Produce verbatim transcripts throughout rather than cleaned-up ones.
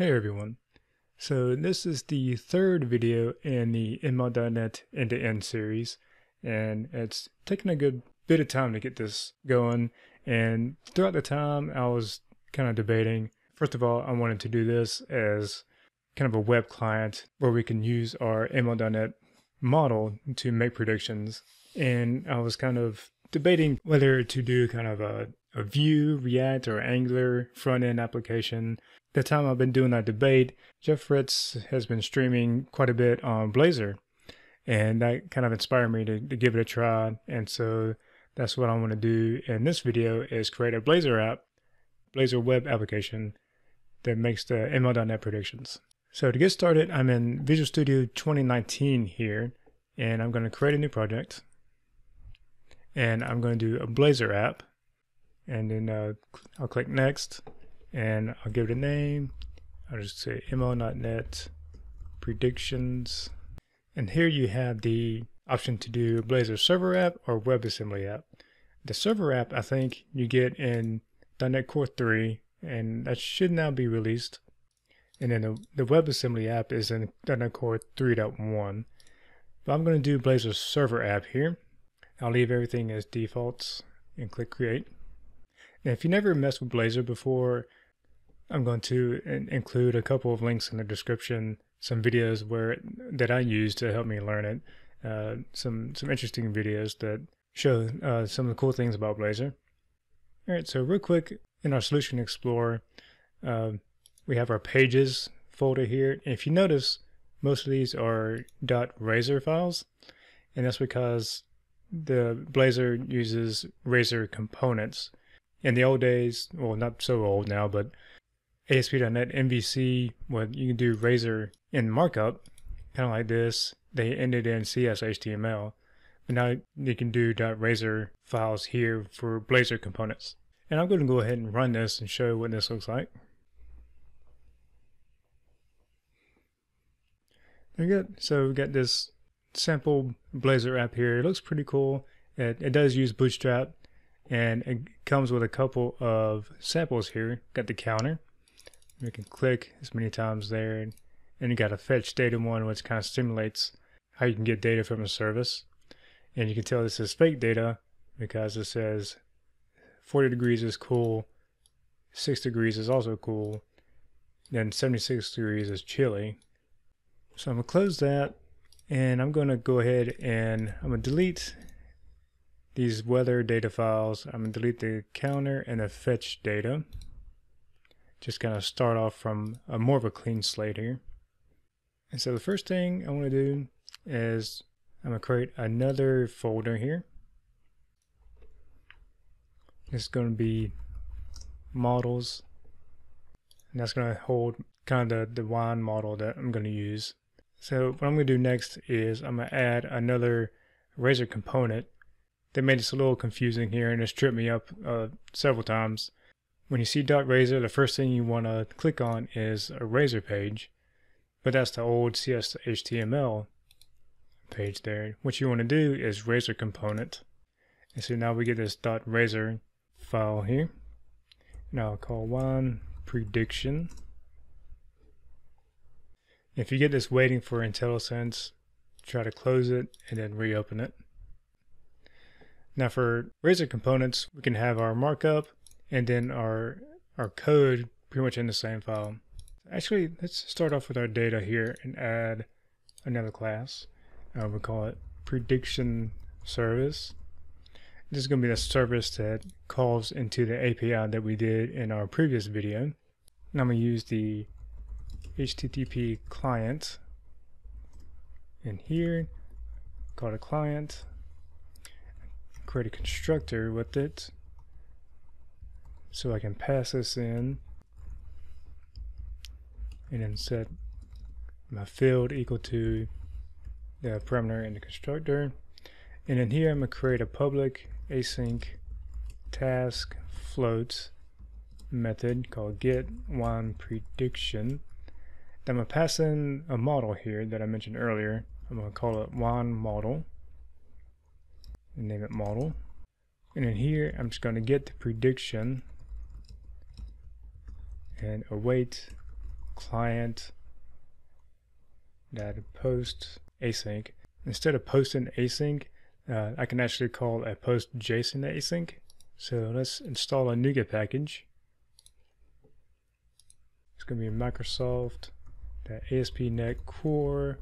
Hey everyone. So this is the third video in the M L dot net end-to-end series, and it's taken a good bit of time to get this going. And throughout the time I was kind of debating, first of all, I wanted to do this as kind of a web client where we can use our M L dot net model to make predictions. And I was kind of debating whether to do kind of a a Vue, React, or Angular front-end application. The time I've been doing that debate, Jeff Fritz has been streaming quite a bit on Blazor, and that kind of inspired me to, to give it a try. And so that's what I want to do in this video, is create a Blazor app, Blazor web application that makes the M L dot net predictions. So to get started, I'm in Visual Studio twenty nineteen here, and I'm going to create a new project, and I'm going to do a Blazor app. And then uh, I'll click next, and I'll give it a name. I'll just say M L dot net predictions. And here you have the option to do Blazor server app or WebAssembly app. The server app, I think you get in dot net core three, and that should now be released. And then the, the WebAssembly app is in dot net core three point one. But I'm going to do Blazor server app here. I'll leave everything as defaults and click create. Now, if you never messed with Blazor before, I'm going to in include a couple of links in the description, some videos where that I use to help me learn it, uh, some some interesting videos that show uh, some of the cool things about Blazor. All right, so real quick in our Solution Explorer, uh, we have our Pages folder here. And if you notice, most of these are .razor files, and that's because the Blazor uses razor components. In the old days, well, not so old now, but A S P dot net M V C, well, you can do razor in markup, kind of like this. They ended in C S H T M L, but now you can do .razor files here for Blazor components. And I'm going to go ahead and run this and show what this looks like. Very good. So we've got this sample Blazor app here. It looks pretty cool. It, it does use Bootstrap. And it comes with a couple of samples here. Got the counter. We can click as many times there. And you got a fetch data one, which kind of simulates how you can get data from a service. And you can tell this is fake data because it says forty degrees is cool, six degrees is also cool, then seventy-six degrees is chilly. So I'm going to close that. And I'm going to go ahead and I'm going to delete these weather data files. I'm going to delete the counter and the fetch data. Just kind of start off from a more of a clean slate here. And so the first thing I want to do is I'm going to create another folder here. It's going to be models, and that's going to hold kind of the, the wine model that I'm going to use. So what I'm going to do next is I'm going to add another razor component. They made this a little confusing here, and it's tripped me up uh, several times. When you see .razor, the first thing you want to click on is a razor page, but that's the old C S H T M L page there. What you want to do is razor component. And so now we get this .razor file here. Now I'll call wine prediction. If you get this waiting for IntelliSense, try to close it and then reopen it. Now for razor components, we can have our markup and then our our code pretty much in the same file. Actually, let's start off with our data here and add another class. Uh, we'll call it prediction service. This is going to be the service that calls into the A P I that we did in our previous video. And I'm going to use the H T T P client in here, call it a client. Create a constructor with it so I can pass this in and then set my field equal to the parameter in the constructor. And then here I'm going to create a public async task float method called get wine prediction. Then I'm going to pass in a model here that I mentioned earlier. I'm going to call it wine model. And name it model, and in here I'm just going to get the prediction and await client that posts async. Instead of post in async, uh, I can actually call a post JSON async. So let's install a NuGet package. It's going to be Microsoft, the A S P dot NET Core,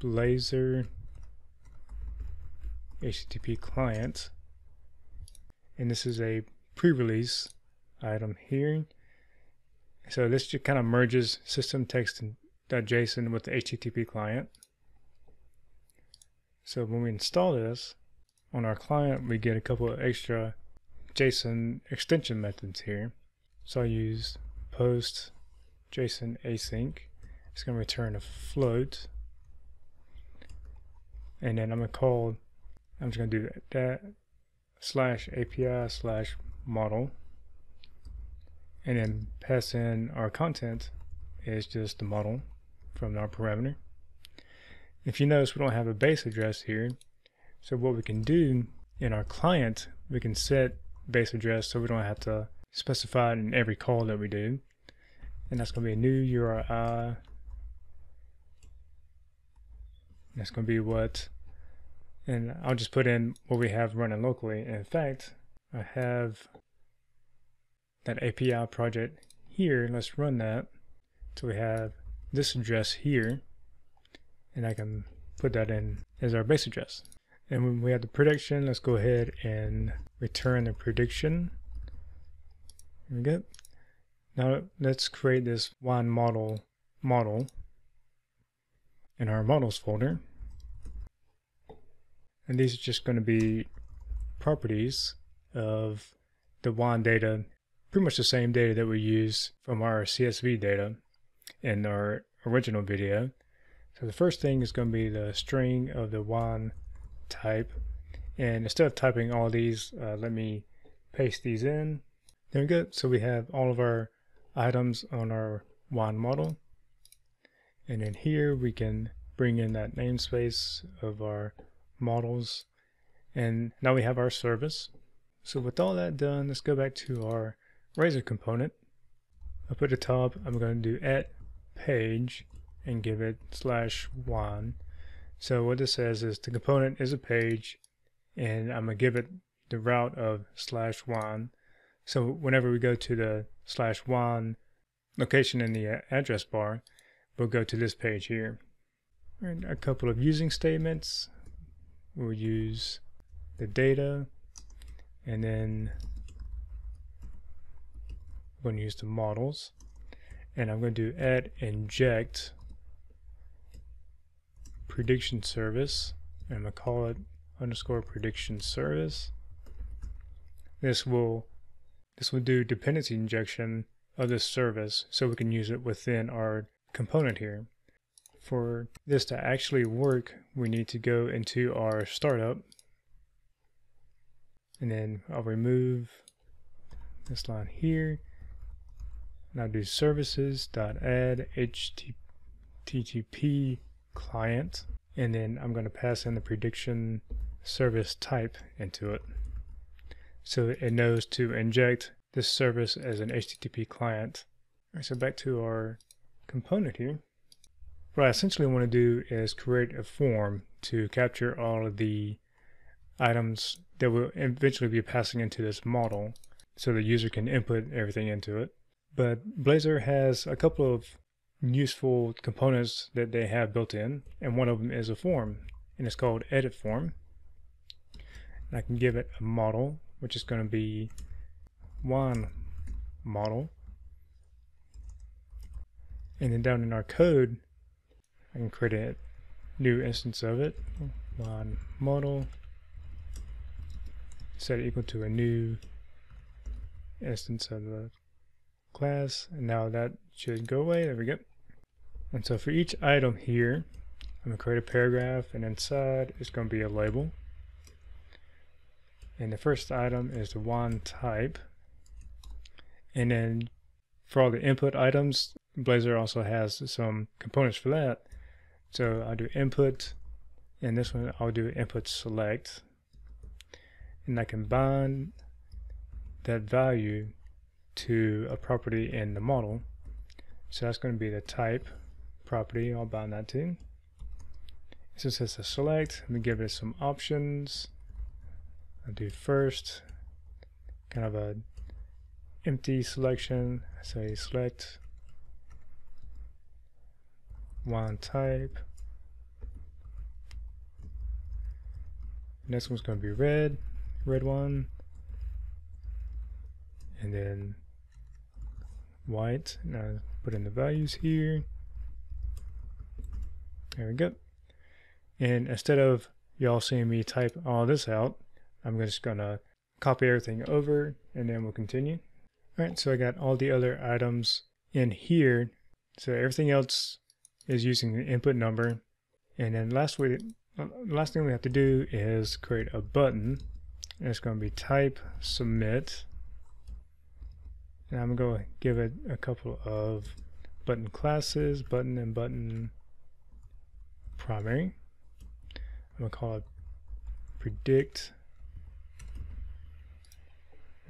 Blazor, H T T P client, and this is a pre-release item here. So this just kind of merges system text .json with the H T T P client. So when we install this on our client, we get a couple of extra JSON extension methods here. So I'll use post JSON async. It's going to return a float, and then I'm going to call. I'm just going to do that, that slash A P I slash model, and then pass in our content is just the model from our parameter. If you notice, we don't have a base address here, so what we can do in our client, we can set base address so we don't have to specify it in every call that we do, and that's going to be a new U R I. That's going to be what, and I'll just put in what we have running locally. And in fact, I have that A P I project here. Let's run that. So we have this address here, and I can put that in as our base address. And when we have the prediction, let's go ahead and return the prediction. There we go. Now let's create this WineModel model in our models folder. And these are just going to be properties of the wine data, pretty much the same data that we use from our C S V data in our original video. So the first thing is going to be the string of the wine type. And instead of typing all these, uh, let me paste these in. There we go. So we have all of our items on our wine model. And in here we can bring in that namespace of our models, and now we have our service. So with all that done, let's go back to our razor component. Up at the top, I'm going to do at page and give it slash one. So what this says is the component is a page, and I'm going to give it the route of slash one. So whenever we go to the slash one location in the address bar, we'll go to this page here. And a couple of using statements. We'll use the data, and then I'm going to use the models, and I'm going to do add inject prediction service, and I'm going to call it underscore prediction service. This will this will do dependency injection of this service, so we can use it within our component here. For this to actually work, we need to go into our startup, and then I'll remove this line here, and I'll do services.add H T T P client, and then I'm going to pass in the prediction service type into it, so it knows to inject this service as an H T T P client. All right, so back to our component here. What I essentially want to do is create a form to capture all of the items that will eventually be passing into this model, so the user can input everything into it. But Blazor has a couple of useful components that they have built in, and one of them is a form, and it's called EditForm. And I can give it a model, which is going to be WineModel. And then down in our code, I can create a new instance of it, one model, set it equal to a new instance of the class, and now that should go away. There we go. And so for each item here, I'm going to create a paragraph, and inside it's going to be a label. And the first item is the one type. And then for all the input items, Blazor also has some components for that. So I'll do input, and this one I'll do input select, and I can bind that value to a property in the model. So that's going to be the type property. I'll bind that to. So it says to select. Let me give it some options. I'll do first kind of a empty selection. Say select one type. Next one's going to be red, red one, and then white. Now put in the values here. There we go. And instead of y'all seeing me type all this out, I'm just going to copy everything over and then we'll continue. All right, so I got all the other items in here. So everything else is using the input number. And then last way, last thing we have to do is create a button. And it's going to be type submit. And I'm going to give it a couple of button classes, button and button primary. I'm going to call it predict.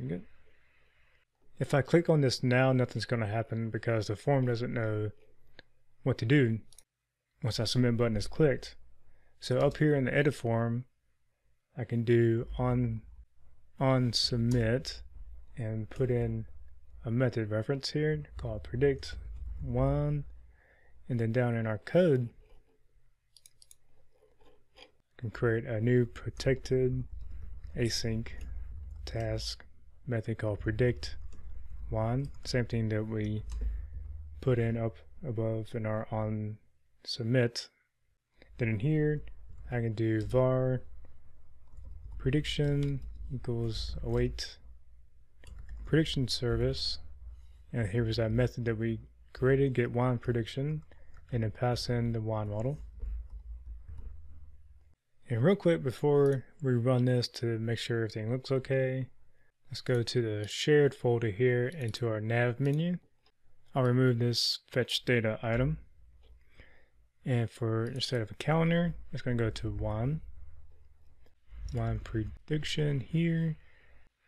Good. If I click on this now, nothing's going to happen because the form doesn't know what to do once that submit button is clicked. So up here in the edit form, I can do on, on submit and put in a method reference here called predict one, and then down in our code, I can create a new protected async task method called predict one. Same thing that we put in up above in our on submit. Then in here, I can do var prediction equals await prediction service, and here was that method that we created, get wine prediction, and then pass in the wine model. And real quick before we run this to make sure everything looks okay, let's go to the shared folder here and to our nav menu. I'll remove this fetch data item. And for instead of a calendar, it's going to go to wine. Wine prediction here.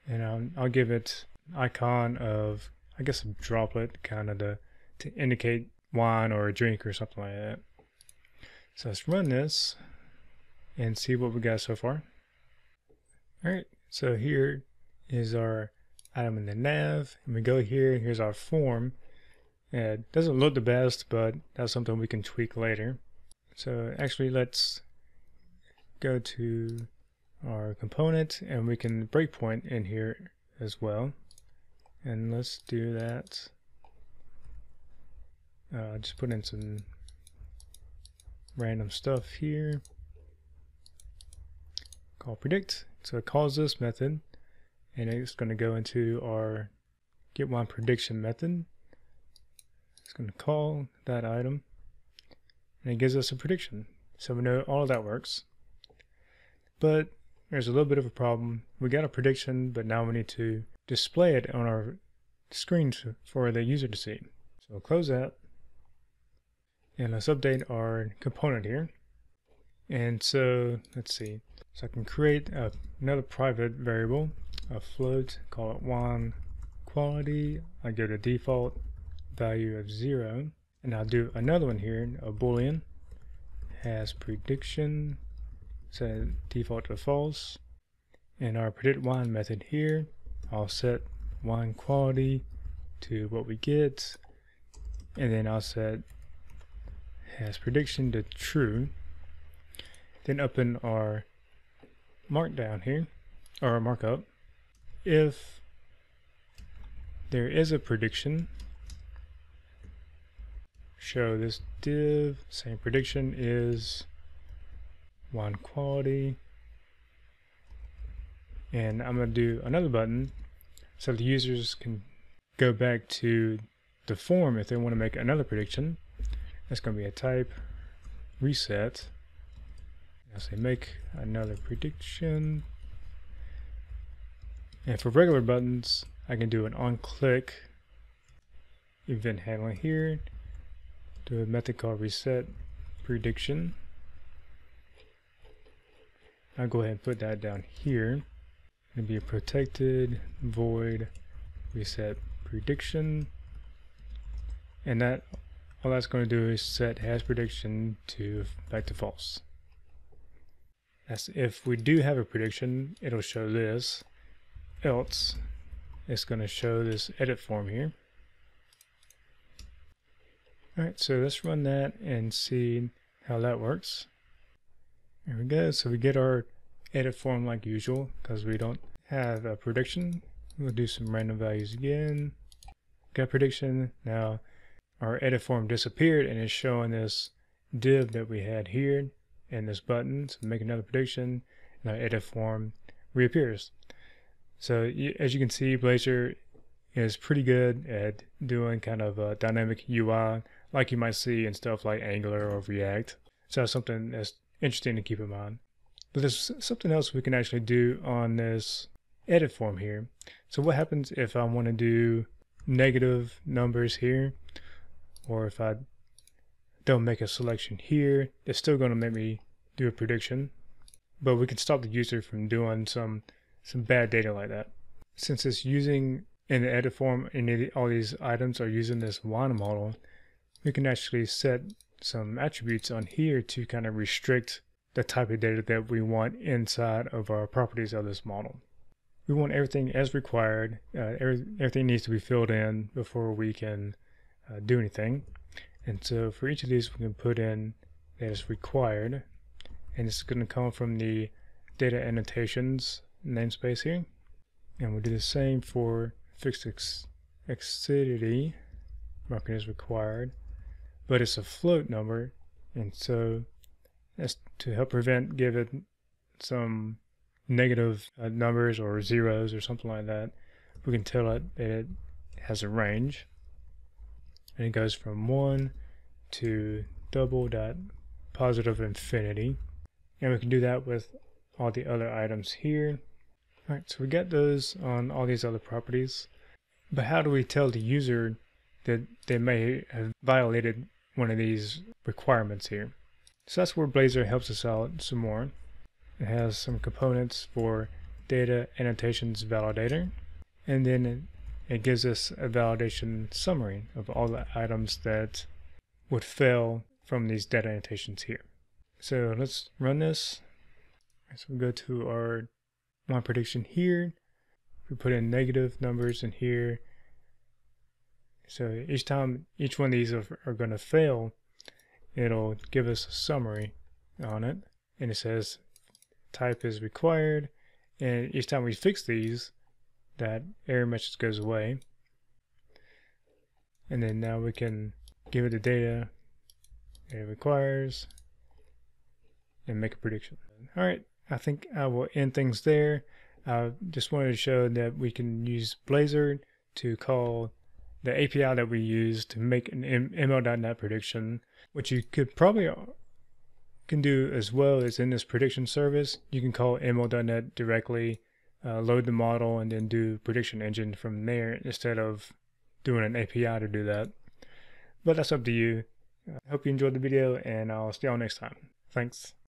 And I'll, I'll give it an icon of, I guess, a droplet kind of to, to indicate wine or a drink or something like that. So let's run this and see what we got so far. All right, so here is our item in the nav, and we go here, and here's our form. It doesn't look the best, but that's something we can tweak later. So actually, let's go to our component, and we can breakpoint in here as well. And let's do that. Uh, just put in some random stuff here. Call predict. So it calls this method, and it's going to go into our get one prediction method. It's going to call that item, and it gives us a prediction. So we know all of that works, but there's a little bit of a problem. We got a prediction, but now we need to display it on our screens for the user to see. So we'll close that, and let's update our component here. And so let's see, so I can create a, another private variable, a float, call it one quality. I give it a default value of zero, and I'll do another one here, a boolean has prediction, set default to false, and our predict one method here, I'll set one quality to what we get, and then I'll set has prediction to true. Then up in our markdown here, or our markup, if there is a prediction, show this div saying prediction is one quality, and I'm going to do another button so the users can go back to the form if they want to make another prediction. That's going to be a type reset. I'll say make another prediction. And for regular buttons, I can do an on-click event handling here, do a method called reset prediction. I'll go ahead and put that down here. It'll be a protected void reset prediction, and that all that's going to do is set hash prediction to back to false. That's if we do have a prediction, it'll show this. Else, it's going to show this edit form here. All right, so let's run that and see how that works. There we go. So we get our edit form like usual because we don't have a prediction. We'll do some random values again. Got prediction. Now our edit form disappeared and it's showing this div that we had here and this button. So make another prediction and our edit form reappears. So as you can see, Blazor is pretty good at doing kind of a dynamic U I like you might see in stuff like Angular or React. So that's something that's interesting to keep in mind. But there's something else we can actually do on this edit form here. So what happens if I want to do negative numbers here, or if I don't make a selection here, it's still going to make me do a prediction, but we can stop the user from doing some some bad data like that. Since it's using in the edit form and it, all these items are using this WineModel, we can actually set some attributes on here to kind of restrict the type of data that we want inside of our properties of this model. We want everything as required. Uh, every, everything needs to be filled in before we can uh, do anything. And so for each of these, we can put in that is required. And this is going to come from the data annotations namespace here. And we'll do the same for fixed exidity, mark it as required. But it's a float number. And so that's to help prevent giving some negative uh, numbers or zeros or something like that. We can tell it that it has a range, and it goes from one to double dot positive infinity, and we can do that with all the other items here. All right, so we got those on all these other properties, but how do we tell the user that they may have violated one of these requirements here? So that's where Blazor helps us out some more. It has some components for data annotations validator, and then it, it gives us a validation summary of all the items that would fail from these data annotations here. So let's run this. So we go to our one prediction here. We put in negative numbers in here. So each time each one of these are, are going to fail, it'll give us a summary on it, and it says type is required, and each time we fix these, that error message goes away. And then now we can give it the data it requires and make a prediction. All right, I think I will end things there. I just wanted to show that we can use Blazor to call the A P I that we use to make an M L dot net prediction, which you could probably can do as well as in this prediction service. You can call M L dot net directly, uh, load the model, and then do prediction engine from there instead of doing an A P I to do that. But that's up to you. I hope you enjoyed the video, and I'll see y'all next time. Thanks.